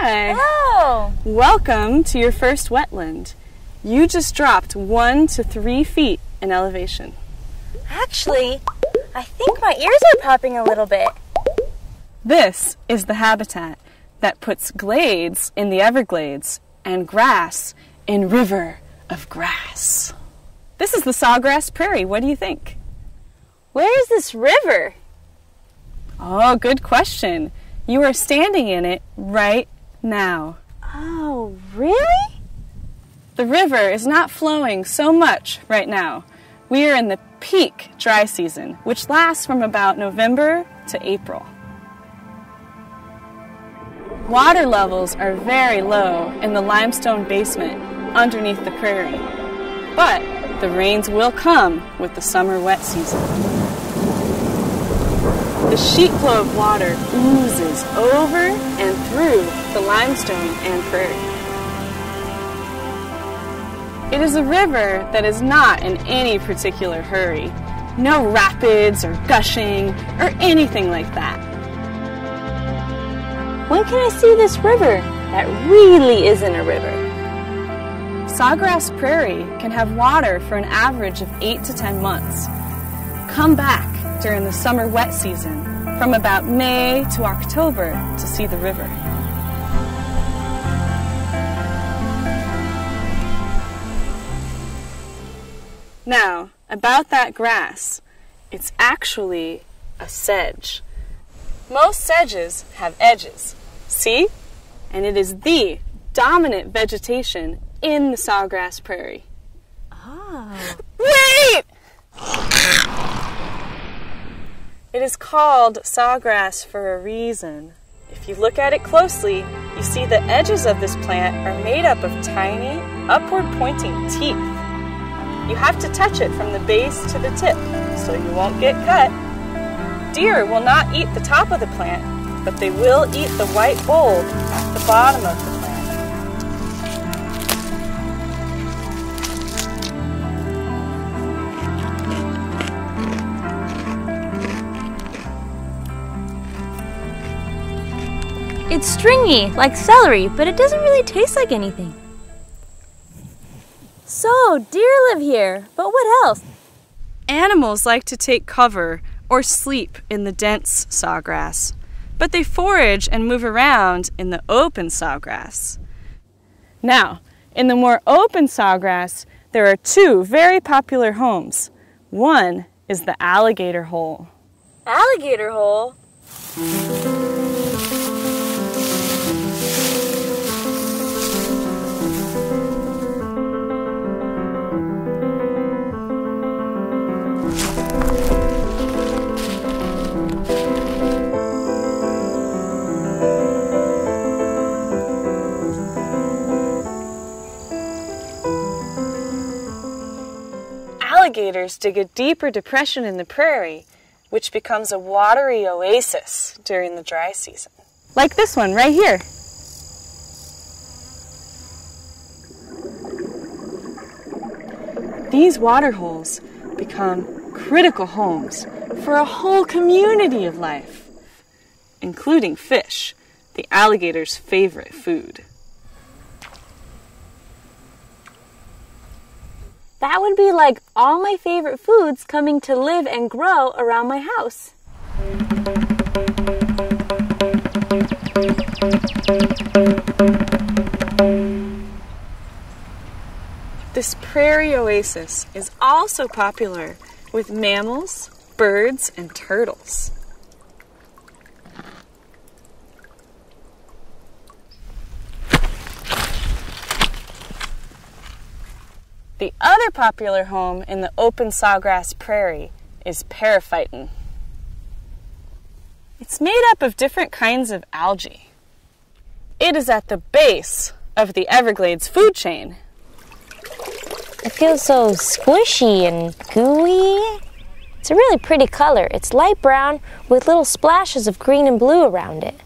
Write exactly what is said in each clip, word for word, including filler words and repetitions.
Hi. Hello. Welcome to your first wetland. You just dropped one to three feet in elevation. Actually, I think my ears are popping a little bit. This is the habitat that puts glades in the Everglades and grass in River of Grass. This is the Sawgrass Prairie. What do you think? Where is this river? Oh, good question. You are standing in it right now. Oh, really? The river is not flowing so much right now. We are in the peak dry season, which lasts from about November to April. Water levels are very low in the limestone basement underneath the prairie, but the rains will come with the summer wet season. The sheet flow of water oozes over and through the limestone and prairie. It is a river that is not in any particular hurry. No rapids or gushing or anything like that. When can I see this river that really isn't a river? Sawgrass Prairie can have water for an average of eight to ten months. Come back during the summer wet season from about May to October to see the river. Now, about that grass, it's actually a sedge. Most sedges have edges, see? And it is the dominant vegetation in the Sawgrass Prairie. Ah. Wait! It is called sawgrass for a reason. If you look at it closely, you see the edges of this plant are made up of tiny, upward-pointing teeth. You have to touch it from the base to the tip so you won't get cut. Deer will not eat the top of the plant, but they will eat the white bulb at the bottom of the plant. It's stringy, like celery, but it doesn't really taste like anything. So, deer live here, but what else? Animals like to take cover or sleep in the dense sawgrass, but they forage and move around in the open sawgrass. Now, in the more open sawgrass, there are two very popular homes. One is the alligator hole. Alligator hole? Alligators dig a deeper depression in the prairie, which becomes a watery oasis during the dry season. Like this one right here. These water holes become critical homes for a whole community of life, including fish, the alligator's favorite food. That would be like all my favorite foods coming to live and grow around my house. This prairie oasis is also popular with mammals, birds, and turtles. The other popular home in the open sawgrass prairie is Periphyton. It's made up of different kinds of algae. It is at the base of the Everglades food chain. It feels so squishy and gooey. It's a really pretty color. It's light brown with little splashes of green and blue around it.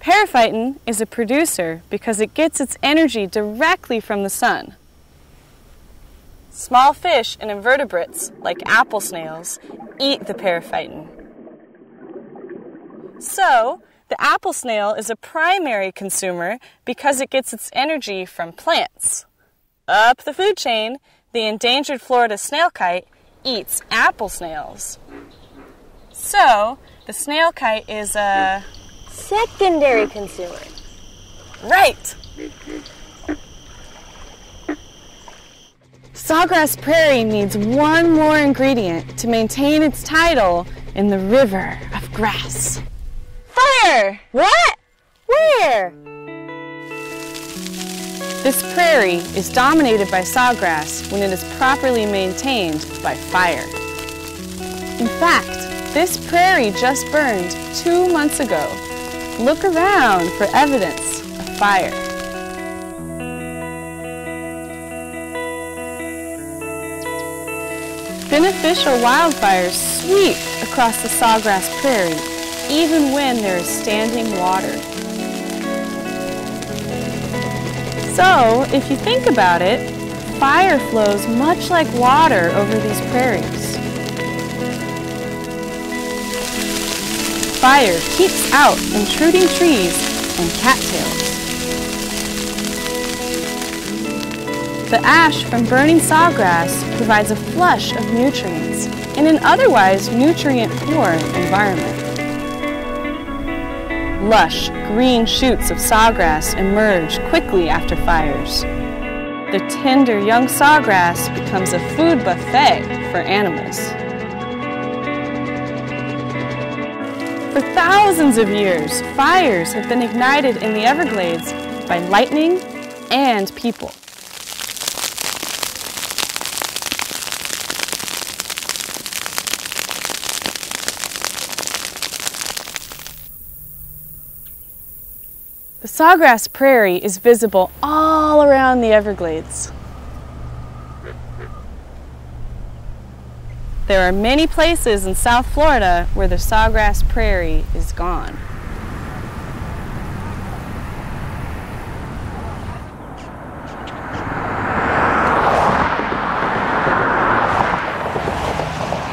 Periphyton is a producer because it gets its energy directly from the sun. Small fish and invertebrates, like apple snails, eat the periphyton. So, The apple snail is a primary consumer because it gets its energy from plants. Up the food chain, the endangered Florida snail kite eats apple snails. So, the snail kite is a secondary consumer. Right! Sawgrass Prairie needs one more ingredient to maintain its title in the River of Grass. Fire! What? Where? This prairie is dominated by sawgrass when it is properly maintained by fire. In fact, this prairie just burned two months ago. Look around for evidence of fire. Beneficial wildfires sweep across the Sawgrass Prairie, even when there is standing water. So, if you think about it, fire flows much like water over these prairies. Fire keeps out intruding trees and cattails. The ash from burning sawgrass provides a flush of nutrients in an otherwise nutrient-poor environment. Lush, green shoots of sawgrass emerge quickly after fires. The tender young sawgrass becomes a food buffet for animals. For thousands of years, fires have been ignited in the Everglades by lightning and people. The Sawgrass Prairie is visible all around the Everglades. There are many places in South Florida where the Sawgrass Prairie is gone.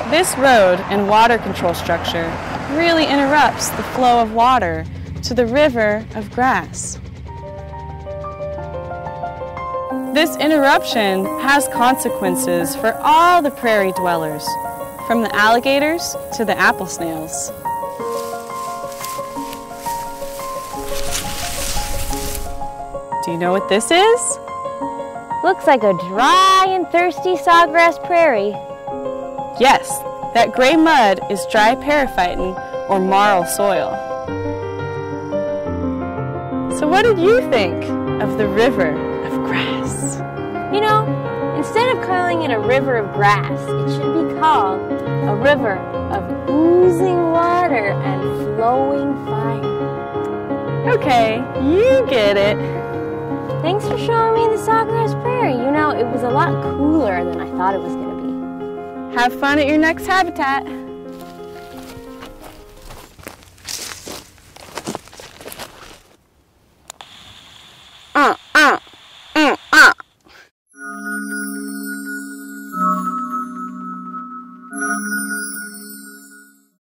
This road and water control structure really interrupts the flow of water to the River of Grass. This interruption has consequences for all the prairie dwellers, from the alligators to the apple snails. Do you know what this is? Looks like a dry and thirsty sawgrass prairie. Yes, that gray mud is dry periphyton, or marl soil. So what did you think of the River of Grass? You know, instead of calling it a river of grass, it should be called a river of oozing water and flowing fire. Okay, you get it. Thanks for showing me the Sawgrass Prairie. You know, it was a lot cooler than I thought it was going to be. Have fun at your next habitat.